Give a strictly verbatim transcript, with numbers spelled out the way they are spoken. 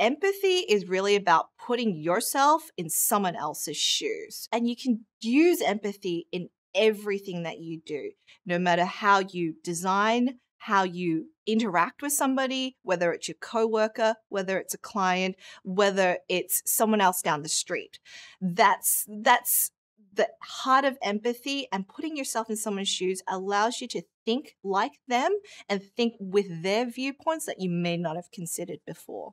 Empathy is really about putting yourself in someone else's shoes. And you can use empathy in everything that you do, no matter how you design, how you interact with somebody, whether it's your coworker, whether it's a client, whether it's someone else down the street. That's, that's the heart of empathy, and putting yourself in someone's shoes allows you to think like them and think with their viewpoints that you may not have considered before.